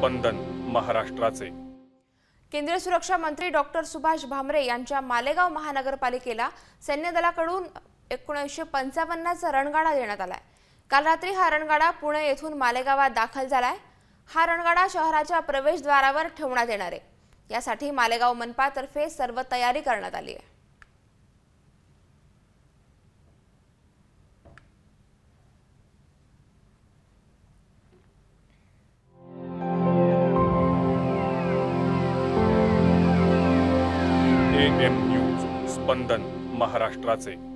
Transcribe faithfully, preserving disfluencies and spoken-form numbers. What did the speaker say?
स्पंदन महाराष्ट्राचे। केंद्रीय सुरक्षा मंत्री डॉक्टर सुभाष भामरे यांच्या मालेगाव महानगरपालिकेला सैन्य दलाकडून एकोणीसशे पंचावन्न चा रणगाडा देण्यात आलाय। काल रात्री हा रणगाडा पुणे येथून मालेगावात दाखल झालाय। हा रणगाडा शहराच्या प्रवेशद्वारावर ठेवण्यात येणार आहे। यासाठी मालेगाव मनपा तर्फे सर्व तयारी करण्यात आली आहे। ए एम न्यूज स्पंदन महाराष्ट्राचे।